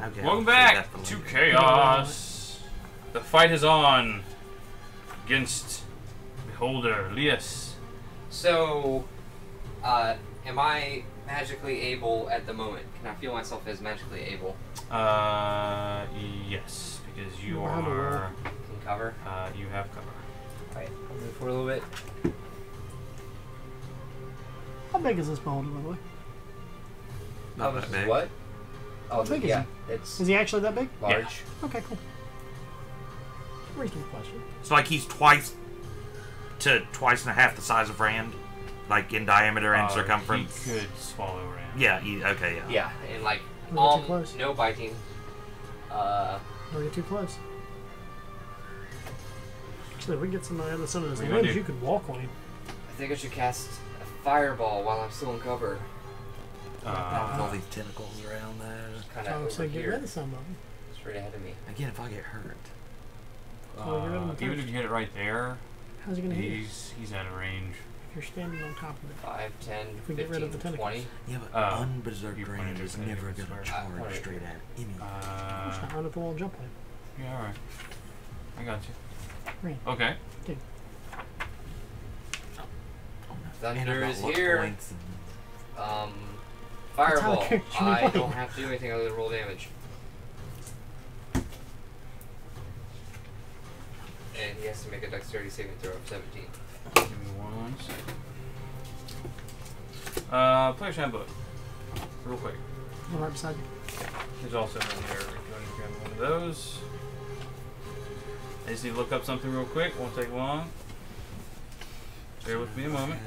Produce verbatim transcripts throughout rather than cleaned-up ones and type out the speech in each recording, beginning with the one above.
Okay, Welcome back to Chaos. The fight is on against Beholder, Leas. So, uh, am I magically able at the moment? Can I feel myself as magically able? Uh, yes, because you are. Can cover? Uh, you have cover. Alright, I'll move for a little bit. How big is this Beholder, by the way? Not that big. What? Oh, big yeah. Is he? It's is he actually that big? Large. Yeah. Okay, cool. Reasonable question. So like he's twice to twice and a half the size of Rand, like in diameter and uh, circumference. He could swallow Rand. Yeah. He, okay. Yeah. Yeah, and like all close. No biting. Uh. Don't get too close. Actually, we can get some of the sun of those limbs. You could walk on him. I think I should cast a fireball while I'm still in cover. Uh, with all these tentacles around there. Kind of so get rid of some of them. Straight ahead of me. Again, if I get hurt. Uh, even if you hit it right there, how's he gonna hit he's, he's out of range. If you're standing on top of it. five, ten, fifteen, twenty. Yeah, but uh, unberserked range is never going to charge straight at him. I'm just going to run up the wall and jump on him. Yeah, alright. I got you. Right. Okay. Dude. Thunder is here. Um... Fireball. I don't have to do anything other than roll damage. And he has to make a dexterity saving throw of seventeen. Give me one second. Uh, player's handbook. Real quick. One right beside you. There's also one there. Grab one of those. I just need to look up something real quick. Won't take long. Bear with me a moment.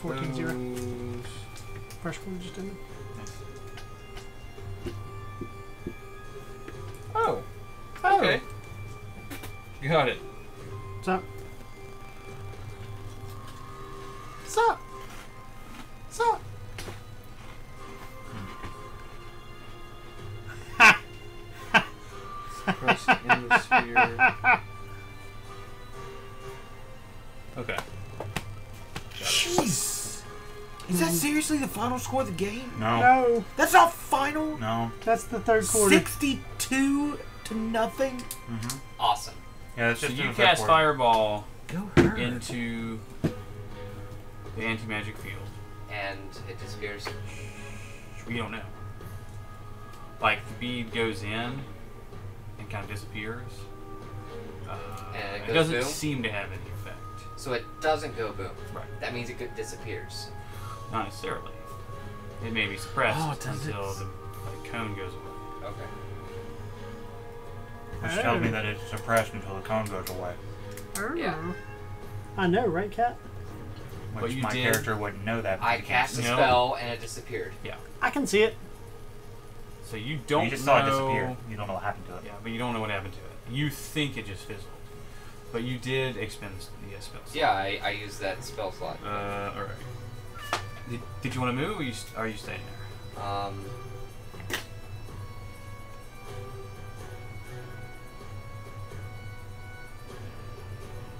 fourteen zero. Fresh one just in there. Oh. Oh. Okay. Got it. What's up? What's up? What's up? Ha! Suppressed in the sphere. Okay. Jeez! Is that seriously the final score of the game? No. No. That's not final? No. That's the third quarter. sixty-two to nothing? Mm-hmm. Awesome. Yeah, that's so just you cast quarter. Fireball Go into the anti-magic field. And it disappears? We don't know. Like, the bead goes in and kind of disappears. Uh, and it, goes it doesn't boom. seem to have any. So it doesn't go boom. Right. That means it disappears. Not necessarily. It may be suppressed oh, until the, the cone goes away. Okay. Which oh. tells me that it's suppressed until the cone goes away. Oh. Yeah. I know, right, Cat? Which well, you my did. character wouldn't know that. I cast a know. spell and it disappeared. Yeah. I can see it. So you don't know. You just know... saw it disappear. You don't know what happened to it. Yeah, but you don't know what happened to it. You think it just fizzled. But you did expend the spell slot. Yeah, I, I used that spell slot. Uh, alright. Did, did you want to move, or are you, st are you staying there? Um...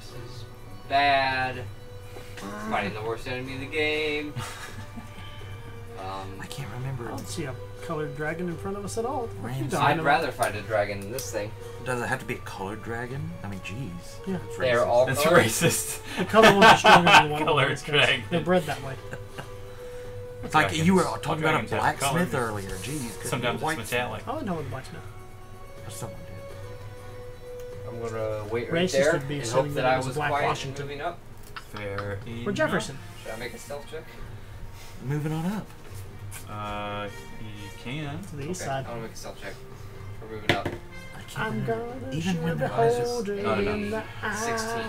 This is bad. Um, Fighting the worst enemy of the game. um, I can't remember. I don't see a colored dragon in front of us at all. I'd rather fight a dragon than this thing. Does it have to be a colored dragon? I mean, jeez. Yeah. That's They're racist. all That's colored. racist. The color ones are stronger than the white ones. They're bred that way. It's dragons. like you were talking dragons about a blacksmith earlier. Jeez. Sometimes it's metallic. I don't know what a blacksmith is. Someone did. I'm going to wait right racist there and hope that I was quiet and moving up. there. We're Jefferson. Should I make a stealth check? Moving on up. Uh, you can. To the east okay, side. I want to make a stealth check. We're moving up. I can't I'm gonna even when the beholder in, in the eye. sixteen.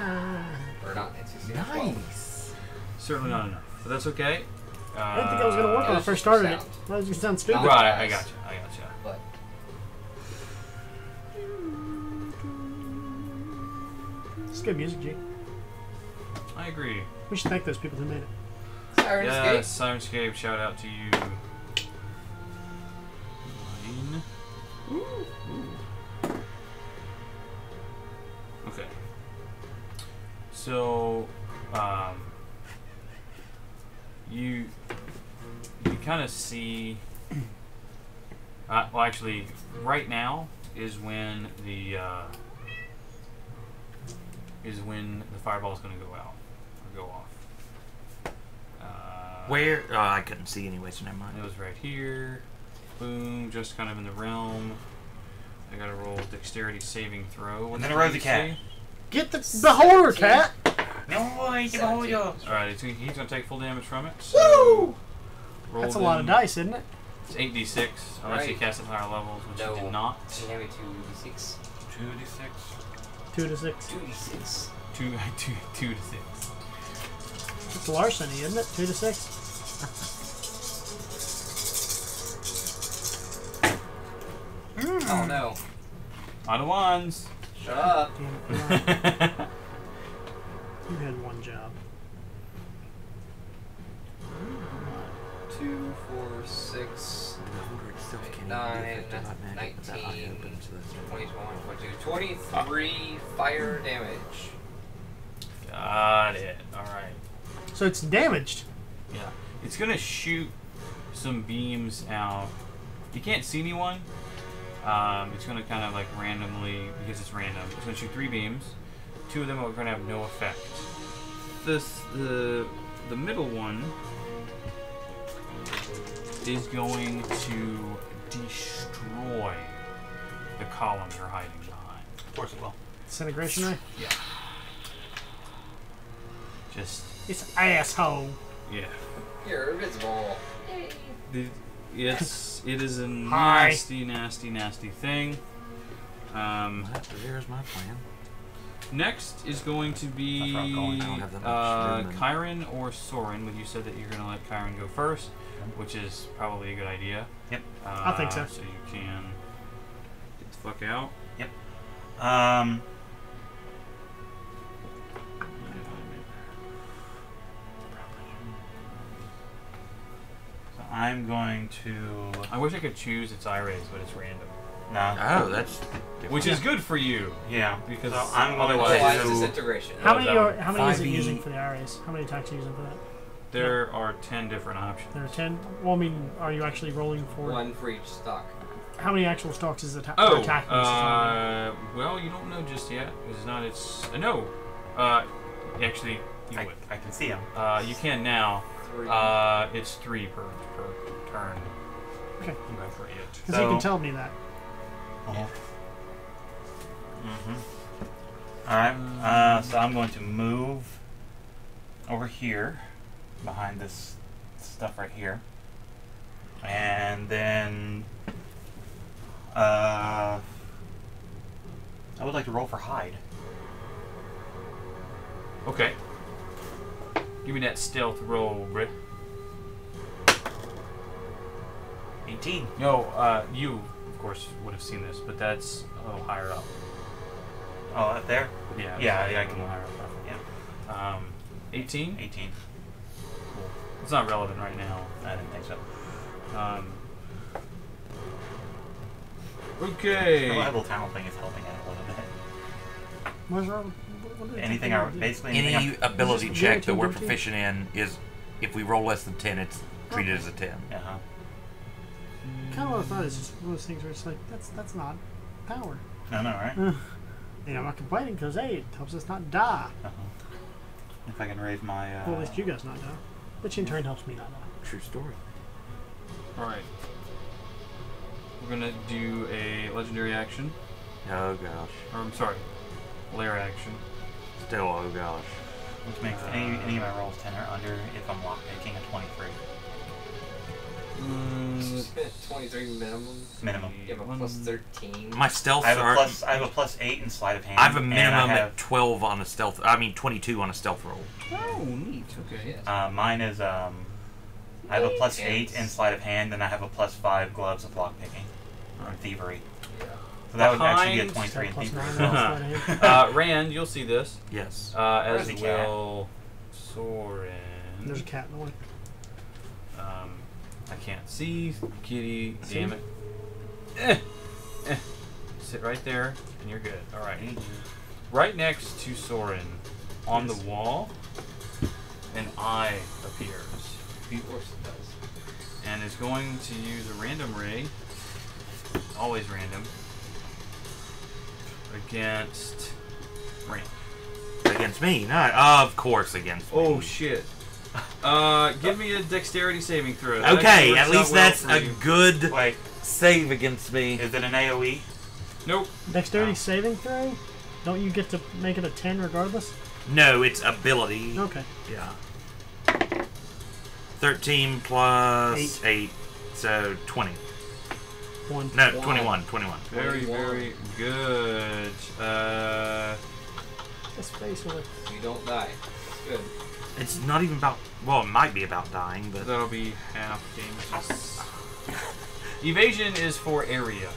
Or not, it's sixteen. Nice. Certainly not enough, but that's okay. Uh, I didn't think that was going to work when I first started sound. it. That was going to sound stupid. Right, I gotcha, I gotcha. But it's good music, G. I agree. We should thank those people who made it. Sirenscape. Yes, Sirenscape, shout out to you. Nine. Ooh. Ooh. Okay. So, um, you you kind of see. Uh, well, actually, right now is when the. Uh, is when the fireball is going to go out or go off. Uh, Where? Oh, I couldn't see anyway, so never mind. It was right here. Boom, just kind of in the realm. I got to roll dexterity saving throw. What and then I rode the cat. Say? Get the beholder, cat! No, I ain't the beholder. Alright, he's going to take full damage from it. So woo! Roll That's a lot of dice, isn't it? It's eight d six, unless right. you cast at higher levels, which no. you did not. Maybe two d six. two d six. Two to six. Two to six. Two, two, two to six. It's larceny, isn't it? Two to six. mm. Oh no. Out of ones. Shut up. You had one job. Two, four, six, eight, nine, nineteen, twenty, twenty-one, twenty-two, twenty-three fire damage. Got it. All right. So it's damaged. Yeah. It's gonna shoot some beams out. You can't see anyone. Um, it's gonna kind of like randomly, because it's random. It's gonna shoot three beams. Two of them are gonna have no effect. This the the middle one is going to destroy the column you're hiding behind. Of course it will. Disintegration ray? Yeah. Just... It's asshole. Yeah. You're invisible. The, yes, it is a Hi. nasty, nasty, nasty thing. Um, well, here's my plan. Next is going to be going. Uh, Kairon or Soran, but you said that you're going to let Kairon go first, which is probably a good idea. Yep. Uh, I think so. So you can get the fuck out. Yep. Um, so I'm going to... I wish I could choose its eye rays, but it's random. No. Oh, that's different. Which is good for you. Yeah. Because so I'm otherwise... Why is disintegration? How many, are, how many is it using for the eye rays? How many attacks are you using for that? There are ten different options. There are ten? Well, I mean, are you actually rolling for... One for each stock. How many actual stocks is atta oh, attacking? Oh, uh, well, you don't know just yet. It's not its... Uh, no. Uh, actually, you I, would. I can see him. Uh, you can now. Three. Uh, it's three per, per turn. Okay. Go for it. Because so, you can tell me that. Uh-huh. Mm-hmm. Alright, uh, so I'm going to move over here, behind this stuff right here, and then uh, I would like to roll for hide. Okay. Give me that stealth roll, Britt. eighteen. No, uh, you... course would have seen this, but that's a little higher up. Oh, up there? Yeah. Yeah, yeah, I can go higher up. Yeah. Um, eighteen? eighteen. Cool. It's not relevant right now. I didn't think so. Um, okay. The level tunnel thing is helping out a little bit. What's wrong? What anything I basically anything any I, ability check that we're proficient in is if we roll less than ten, it's treated okay. as a ten. Uh huh. Kind of what I thought is just one of those things where it's like that's that's not power. I know, right? Uh, and I'm not complaining because hey, it helps us not die. Uh -huh. If I can raise my uh, well, at least you guys not die, which in turn helps me not die. True story. All right, we're gonna do a legendary action. Oh gosh. Or I'm sorry, lair action. Still, oh gosh. which makes any any of my rolls ten or under if I'm lockpicking a twenty-three. Mm. twenty-three minimum. Minimum. You have a plus thirteen. My stealth. I have a plus. I have a plus eight in sleight of hand. I have a minimum have, at twelve on a stealth. I mean twenty-two on a stealth roll. Oh, neat. Okay. Yes. Uh, mine is um. I have a plus eight in sleight of hand, and I have a plus five gloves of lockpicking, or thievery. Yeah. So that would actually be a twenty-three in thievery. uh, Rand, you'll see this. Yes. Uh, as well, Soran. There's a cat in the way. Um, I can't see, kitty. See? Damn it. Eh, eh. Sit right there, and you're good. All right. Right next to Soran, on yes. the wall, an eye appears. Of course it does. And it's going to use a random ray, always random, against Rand. Against me? No, of course against me. Oh, shit. Uh, give me a dexterity saving throw. That okay, at least well that's a you. good Wait. save against me. Is it an AoE? Nope. Dexterity no. saving throw? Don't you get to make it a ten regardless? No, it's ability. Okay. Yeah. thirteen plus eight, eight so twenty. One, no, one. twenty-one. twenty-one. Very, very good. Uh, Let's face it. You don't die. It's good. It's not even about... Well, it might be about dying, but... That'll be half damage. Evasion is for area.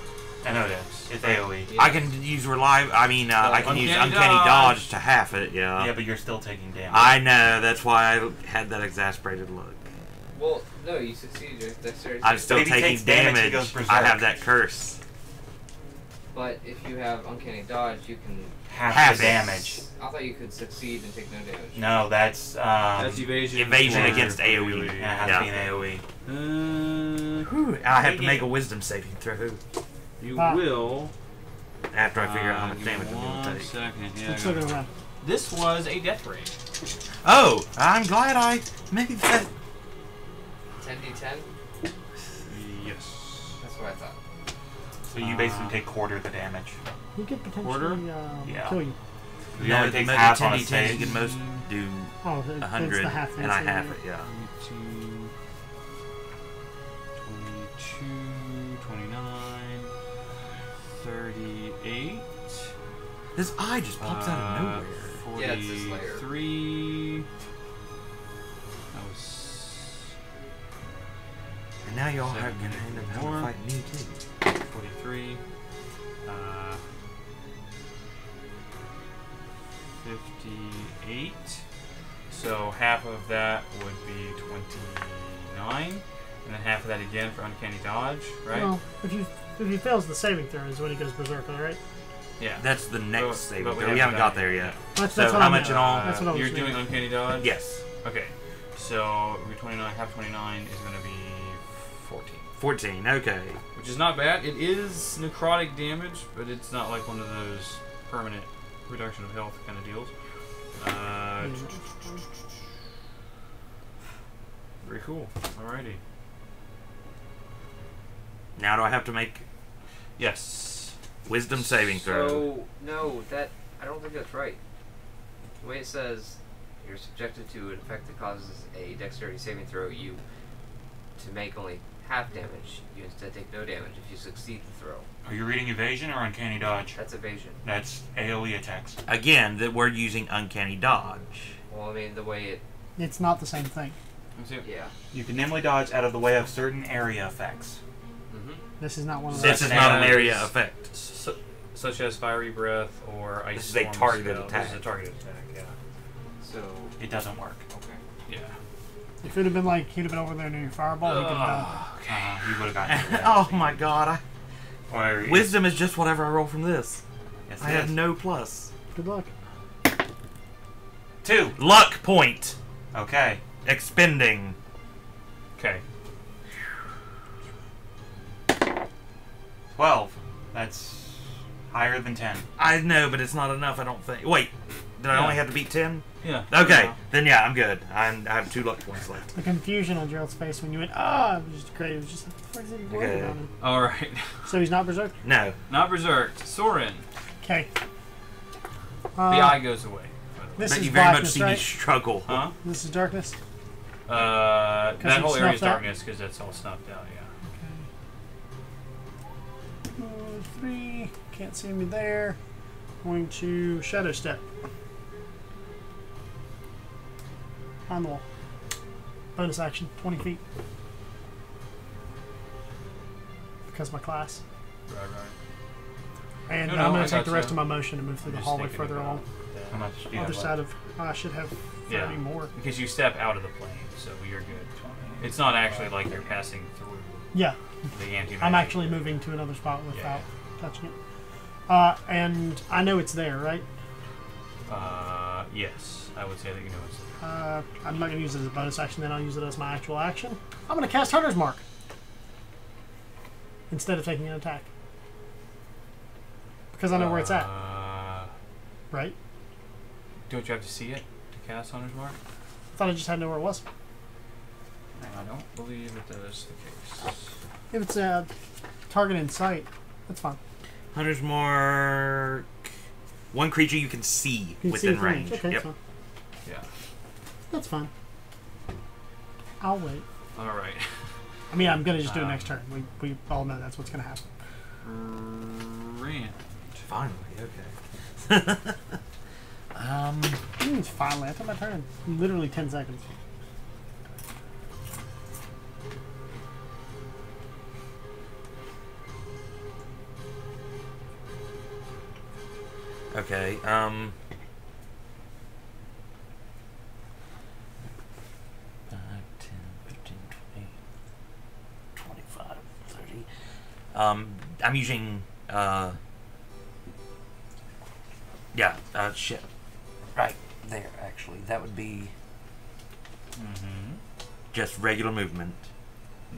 I know that. It's AoE. Yeah. I can use rely. I mean, uh, I can uncanny use uncanny dodge. dodge to half it. Yeah. Yeah, but you're still taking damage. I know. That's why I had that exasperated look. Well, no, you succeeded. I'm still if taking damage. damage I have that curse. But if you have uncanny dodge, you can half, half damage. I thought you could succeed and take no damage. No, that's um, that's evasion. Evasion against AoE. Yeah, yeah. It has to be an AoE. Uh, I have to make a wisdom saving throw. You Pop. will. After I figure uh, out how much damage I'm going to take. Second. Yeah, Let's look around. This was a death ray. Oh, I'm glad I made that. ten d ten? Yes. That's what I thought. So you basically uh, take quarter the damage. You could potentially um, yeah. kill you. You no, only take half on a stage. You can most do oh, the, one hundred, the half and I have it, yeah. thirty-eight. This eye just pops uh, out of nowhere. forty-three. Yeah, it's this layer. That was... And now y'all are going to end up having to fight me too. forty-three. Uh, fifty-eight. So half of that would be twenty-nine. And then half of that again for uncanny dodge, right? Well, if you... If he fails the saving throw is when he goes berserk, all right? Yeah. That's the next well, saving throw. We, we haven't got there yet. That's, that's so how much in all? Uh, that's what you're doing uncanny dodge? Yes. Okay. So twenty-nine, half twenty-nine is going to be fourteen. fourteen, okay. Which is not bad. It is necrotic damage, but it's not like one of those permanent reduction of health kind of deals. Uh, very cool. Alrighty. Now do I have to make... Yes. Wisdom saving throw. So, no, that... I don't think that's right. The way it says, you're subjected to an effect that causes a dexterity saving throw, you... To make only half damage, you instead take no damage if you succeed the throw. Are you reading evasion or uncanny dodge? That's evasion. That's AoE attacks. Again, that we're using uncanny dodge. Well, I mean, the way it... It's not the same thing. Yeah. You can nimbly dodge out of the way of certain area effects. This is not one of those. This is not an area effect. So, such as fiery breath or ice. This is a targeted spell. attack. This is a targeted attack, yeah. So it doesn't work. Okay. Yeah. If it had been like he'd have been over there near your fireball, uh, he could have okay. uh, you would have gotten it. Oh my god. I, wisdom is just whatever I roll from this. Yes, I have is. no plus. Good luck. Two. Luck point. Okay. Expending. Okay. twelve. That's higher than ten. I know, but it's not enough, I don't think. Wait, did yeah. I only have to beat ten? Yeah. Okay, yeah. then yeah, I'm good. I'm, I have two luck points left. The confusion on Gerald's face when you went, ah, oh, it was just great. It was just, what is he worried about him? All right. So he's not berserked? No. Not berserked. Soran. Okay. Uh, the eye goes away. By the way. This is you very darkness, much see right? me struggle, huh? This is darkness? Uh, that whole area is darkness because that's all snuffed out, yeah. Okay. Two, three. Can't see me there. Going to shadow step. On the wall. Bonus action, twenty feet. Because my class. Right, right. And no, no, I'm going to take the rest so. of my motion and move through I'm the hallway further along. The other side left. of... I should have thirty yeah. more. Because you step out of the plane, so you're good. It's not actually like they're passing through yeah. the anti-magic. I'm actually moving to another spot without yeah. touching it. Uh, and I know it's there, right? Uh, yes. I would say that you know it's there. Uh, I'm not going to use it as a bonus action, then I'll use it as my actual action. I'm going to cast Hunter's Mark. Instead of taking an attack. Because I know uh, where it's at. Right? Don't you have to see it to cast Hunter's Mark? I thought I just had to know where it was. I don't believe that that is the case. If it's a target in sight, that's fine. Hunter's Mark. One creature you can see you can within see range. range. Okay, yep. That's fine. Yeah. That's fine. I'll wait. All right. I mean, I'm gonna just do um, it next turn. We we all know that's what's gonna happen. Rand. Finally, okay. um, it's finally. I took my turn. Literally ten seconds. Okay. Um. Um, I'm using, uh, yeah, uh, shit, right there, actually. That would be mm-hmm. just regular movement.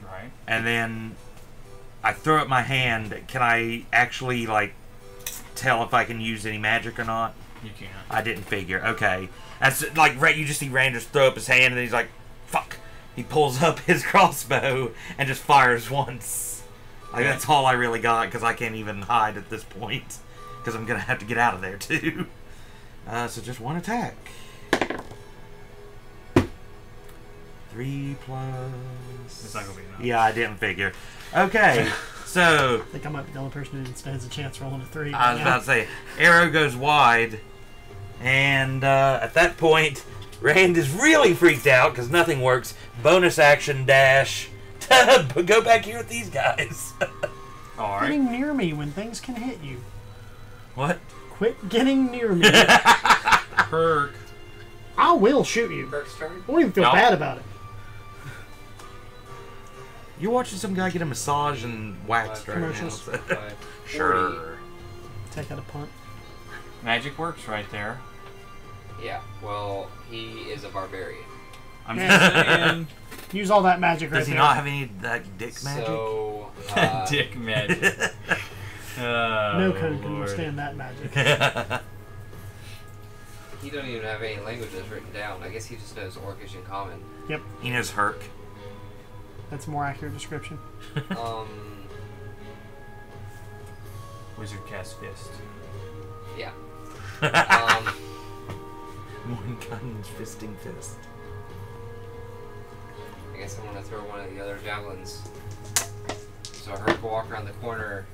Right. And then I throw up my hand. Can I actually, like, tell if I can use any magic or not? You can't. I didn't figure. Okay. That's, like, right, you just see Rand just throw up his hand, and then he's like, fuck. He pulls up his crossbow and just fires once. Like, that's all I really got, because I can't even hide at this point. Because I'm going to have to get out of there, too. Uh, so just one attack. Three plus... It's not going to be enough. Yeah, I didn't figure. Okay, so... I think I might be the only person who stands a chance rolling a three. I was about to say, arrow goes wide. And uh, at that point, Rand is really freaked out, because nothing works. Bonus action dash... Go back here with these guys. All right. Getting near me when things can hit you. What? Quit getting near me. Hurk. I will shoot you. Hurk's turn. I don't even feel no. bad about it. You're watching some guy get a massage and waxed uh, right now. So. Sure. Take out a punt. Magic works right there. Yeah. Well, he is a barbarian. I'm just saying. Use all that magic right Does he there. not have any like, dick magic? So, uh, dick magic. Oh, no code can understand that magic. He doesn't even have any languages written down. I guess he just knows Orcish and Common. Yep. He knows Hurk. That's a more accurate description. um, Wizard cast fist. Yeah. um, One gun's fisting fist. I guess I'm going to throw one of the other javelins. So Hurk will walk around the corner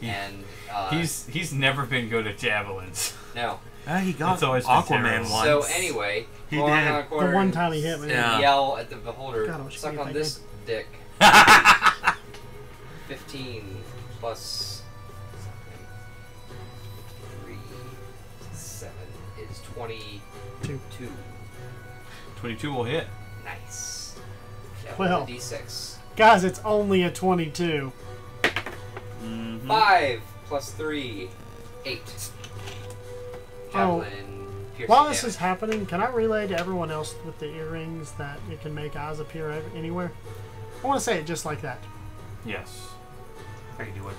he, and... Uh, he's he's never been good at javelins. No. Uh, he got Aquaman once. So anyway, he walk around the corner the one time he hit me. Yeah. Yell at the Beholder, God, suck on this dick. fifteen plus three, seven is twenty-two. Two. twenty-two will hit. Nice. Well, D six. Guys, it's only a twenty-two. Mm-hmm. Five plus three, eight. Javelin, oh, while this damage. is happening, can I relay to everyone else with the earrings that it can make eyes appear anywhere? I want to say it just like that. Yes, I can do it.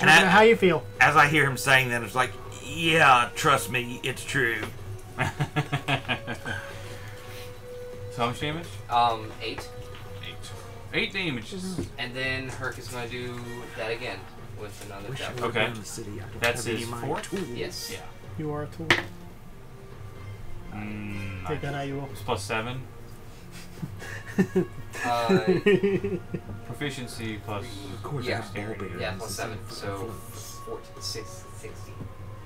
And I, how you feel? As I hear him saying that, it's like, yeah, trust me, it's true. So how much damage? Um, eight. Eight. Eight damage. And then Hurk is going to do that again with another javelin. Okay. That's his four? Yes. Yeah. You are a tool. Mm, Take that out you roll. It's plus seven. uh, proficiency plus yeah, yeah, plus seven, so fourteen, six, sixteen.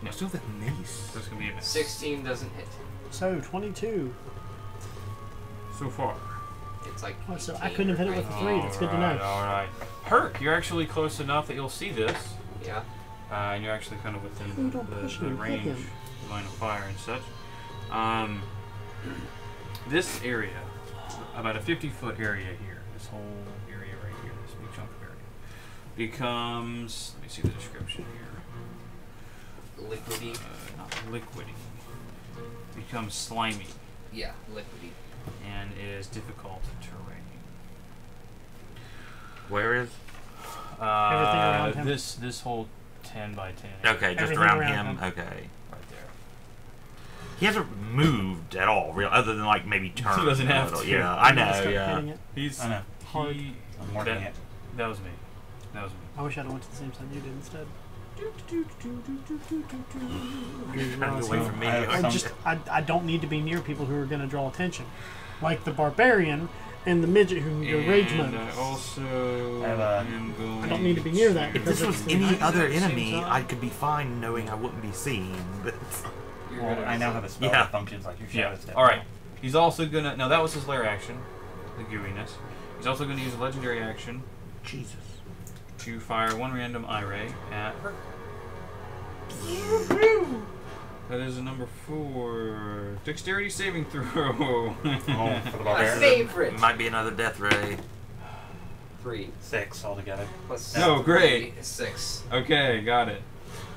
No, still that nice. That's gonna be a miss. Sixteen doesn't hit. So twenty-two. So far. It's like. Oh, so I couldn't have hit it with a three. That's good to know. All right. Hurk, you're actually close enough that you'll see this. Yeah. Uh, and you're actually kind of within the, the, the range, the line of fire and such. Um, this area, about a fifty-foot area here, this whole area right here, this big chunk of area, becomes. Let me see the description here. Liquidy. Uh, not liquidy. Becomes slimy. Yeah, liquidy. And is difficult terrain. Where is? Uh, Everything around him. This this whole ten by ten. Area. Okay, just Everything around, around him. him. Okay. He hasn't moved at all, real, other than like maybe turn. He doesn't have to. Yeah, I know. Yeah, he's. I know. Hard. He, I'm working that, it. That was me. That was me. I wish I'd went to the same side you did instead. You're running away from me. I just, I, I don't need to be near people who are going to draw attention, like the barbarian and the midget who can go and rage mode. I also, I, have a, I don't need to be near that. If this was any other enemy, I could be fine knowing I wouldn't be seen, but. Well, I now have a spell yeah. that functions like your shadow step. Alright. He's also gonna. No, that was his lair action. The gooiness. He's also gonna use a legendary action. Jesus. To fire one random eye ray at her. That is a number four. Dexterity saving throw. Oh, for the My favorite. It might be another death ray. Three. Six altogether. Plus no, great. Six. Okay, got it.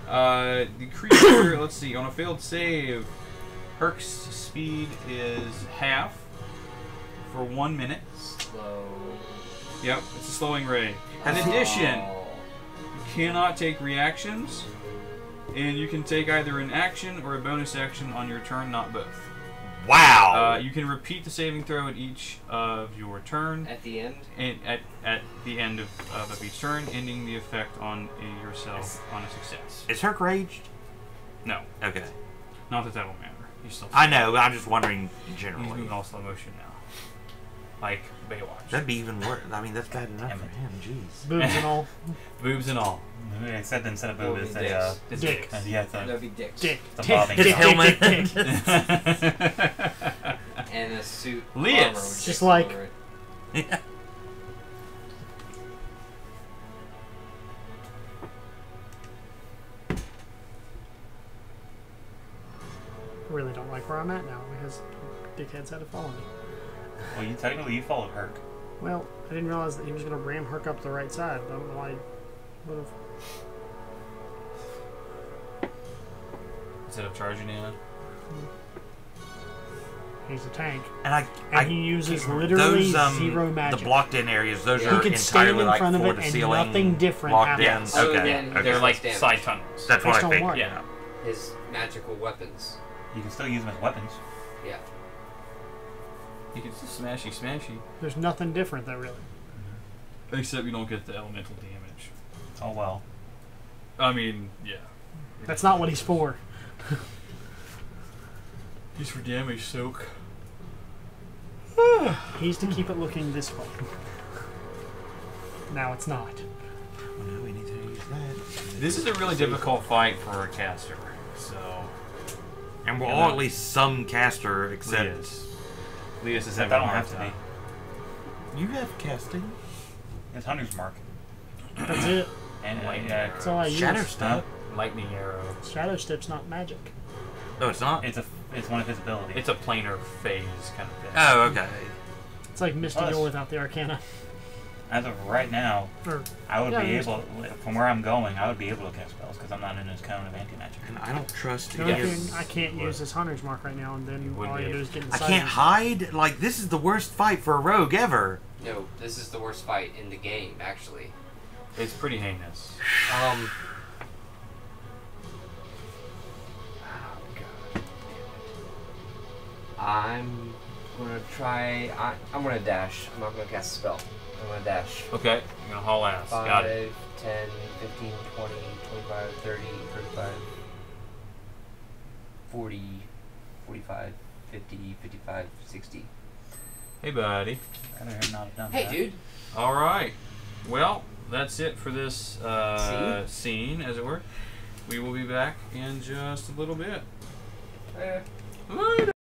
Uh, the creature, let's see, on a failed save, Herc's speed is half for one minute. Slow. Yep, it's a slowing ray. In oh. addition, you cannot take reactions, and you can take either an action or a bonus action on your turn, not both. Wow! Uh, you can repeat the saving throw at each of your turn. At the end? And at, at the end of, of, of each turn, ending the effect on a, yourself on a success. Is Herc raged? No. Okay. Not that that will matter. He's still I know, but I'm just wondering generally. He's moving all slow motion now. Like Baywatch. That'd be even worse. I mean, that's bad enough for him. Jeez. Boobs and all. Boobs and all. I said them instead of boobs. It's uh, dicks. Dicks. Uh, yeah, that'd be dicks. Dick. His helmet. And a suit. Leas. Just like. Yeah. I really don't like where I'm at now because dickheads had to follow me. Well, you technically you followed Herc. Well, I didn't realize that he was going to ram Herc up the right side. I don't know why he would have. Instead of charging in? He's a tank. And I, and I, he uses literally those, um, zero magic. The blocked-in areas, those yeah. are entirely stand in like front of it and ceiling, nothing different happens. Yeah. Okay. Again, okay. They're like damage. Side tunnels. That's what I think. Mark. Yeah. His magical weapons. You can still use them as weapons. Yeah. You can smashy, smashy. There's nothing different, though, really. Except you don't get the elemental damage. Oh, well. I mean, yeah. That's not what he's for. He's for damage soak. He's to keep it looking this way. Now it's not. Well, no, we need to use that. This is a really difficult fight for a caster, so. And we're all at least some caster, except. Yes. Leas is I don't have to be. You have casting. It's Hunter's Mark. That's it. And lightning. Yeah, that's all I use. Shadow step. Lightning arrow. Shadow step's not magic. No, it's not. It's a. It's one of his abilities. It's a planar phase kind of thing. Oh, okay. It's like Misty Door without the Arcana. As of right now, or, I would yeah, be able, from where I'm going, I would be able to cast spells because I'm not in his cone of anti-magic. And I don't trust you. Yes. I can't use this Hunter's Mark right now, and then all you do is get inside. I can't hide. Like, this is the worst fight for a rogue ever. No, this is the worst fight in the game, actually. It's pretty heinous. Um. Oh, God. I'm going to try. I, I'm going to dash. I'm not going to cast a spell. I'm going to dash. Okay, I'm going to haul ass. five, got it. ten, fifteen, twenty, twenty-five, thirty, thirty-five, forty, forty-five, fifty, fifty-five, sixty. Hey, buddy. I don't have not done hey, that. Hey, dude. All right. Well, that's it for this uh, scene? scene, as it were. We will be back in just a little bit. Later. Later.